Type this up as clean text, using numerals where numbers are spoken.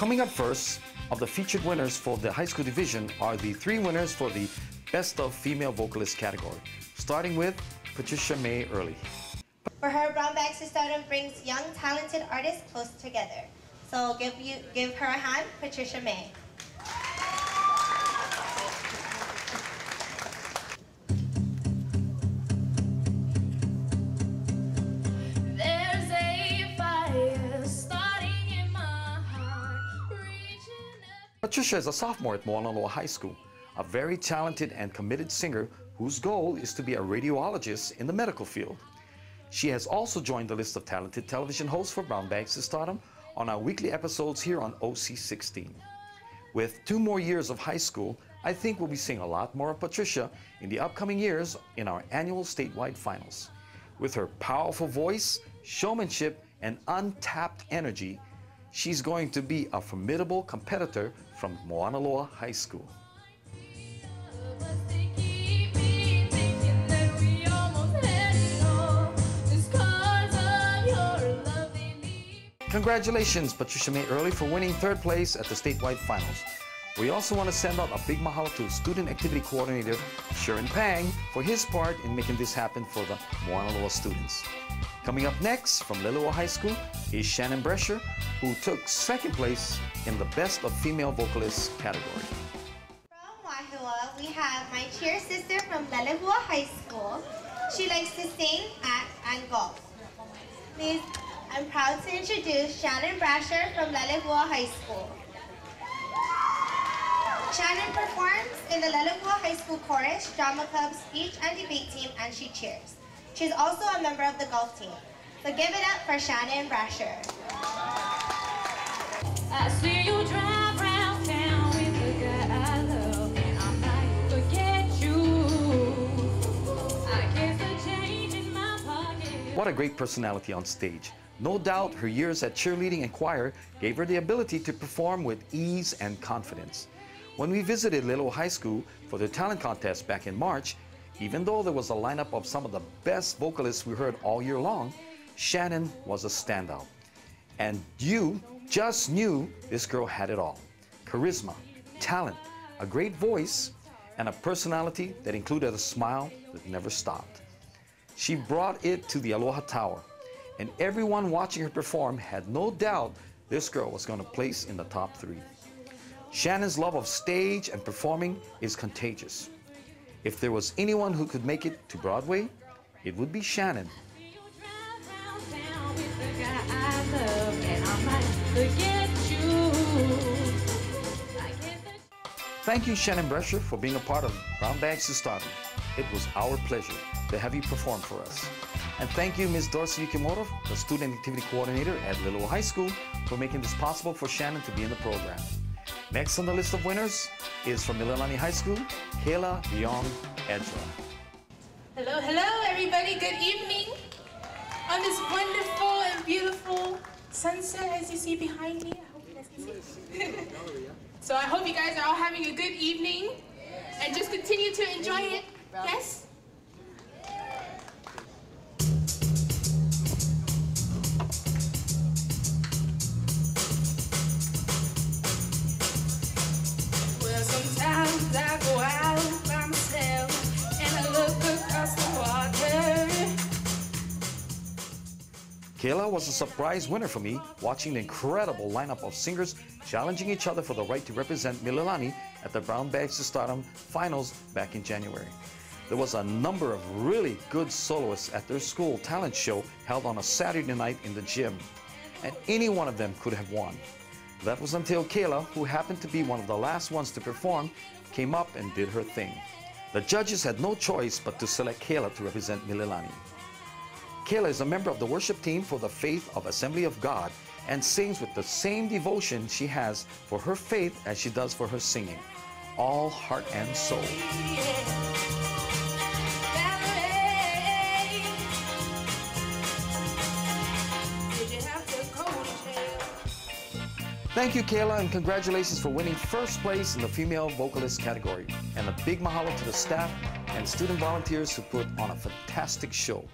Coming up first, of the featured winners for the high school division are the three winners for the Best of Female Vocalist category, starting with Patricia Mae Early. For her, Brown Bags to Stardom brings young, talented artists close together. So give her a hand, Patricia Mae. Patricia is a sophomore at Moanaloa High School, a very talented and committed singer whose goal is to be a radiologist in the medical field. She has also joined the list of talented television hosts for Brown Bags to Stardom on our weekly episodes here on OC16. With 2 more years of high school, I think we'll be seeing a lot more of Patricia in the upcoming years in our annual statewide finals. With her powerful voice, showmanship, and untapped energy, she's going to be a formidable competitor from Moanaloa High School. Congratulations, Patricia Mae Early, for winning 3rd place at the statewide finals. We also want to send out a big mahalo to Student Activity Coordinator Sharon Pang for his part in making this happen for the Moanaloa students. Coming up next from Liloa High School is Shannon Brasher, who took 2nd place in the Best of Female Vocalists category. From Waiheu, we have my cheer sister from Leilehua High School. She likes to sing, act, and golf. Please, I'm proud to introduce Shannon Brasher from Leilehua High School. Shannon performs in the Leilehua High School Chorus, Drama Club, Speech, and Debate Team, and she cheers. She's also a member of the golf team. So give it up for Shannon Brasher. I see you drive around town with the girl I love, and I might forget you. I guess the change in my pocket. What a great personality on stage. No doubt her years at cheerleading and choir gave her the ability to perform with ease and confidence. When we visited Liloa High School for the talent contest back in March, even though there was a lineup of some of the best vocalists we heard all year long, Shannon was a standout. And you just knew this girl had it all. Charisma, talent, a great voice, and a personality that included a smile that never stopped. She brought it to the Aloha Tower, and everyone watching her perform had no doubt this girl was going to place in the top 3. Shannon's love of stage and performing is contagious. If there was anyone who could make it to Broadway, it would be Shannon. Thank you, Shannon Brasher, for being a part of Brown Bags to Stardom. It was our pleasure to have you perform for us. And thank you, Ms. Dorsey Yukimorov, the Student Activity Coordinator at Liloa High School, for making this possible for Shannon to be in the program. Next on the list of winners is from Mililani High School, Kayla Young Edra. Hello, hello everybody, good evening. On this wonderful and beautiful sunset as you see behind me, I hope you guys can see. So I hope you guys are all having a good evening and just continue to enjoy it, yes? Sometimes I go out by myself and I look across the water. Kayla was a surprise winner for me, watching the incredible lineup of singers challenging each other for the right to represent Mililani at the Brown Bags to Stardom finals back in January. There was a number of really good soloists at their school talent show held on a Saturday night in the gym, and any one of them could have won. That was until Kayla, who happened to be one of the last ones to perform, came up and did her thing. The judges had no choice but to select Kayla to represent Mililani. Kayla is a member of the worship team for the Faith of Assembly of God and sings with the same devotion she has for her faith as she does for her singing, all heart and soul. Thank you, Kayla, and congratulations for winning 1st place in the female vocalist category. And a big mahalo to the staff and student volunteers who put on a fantastic show.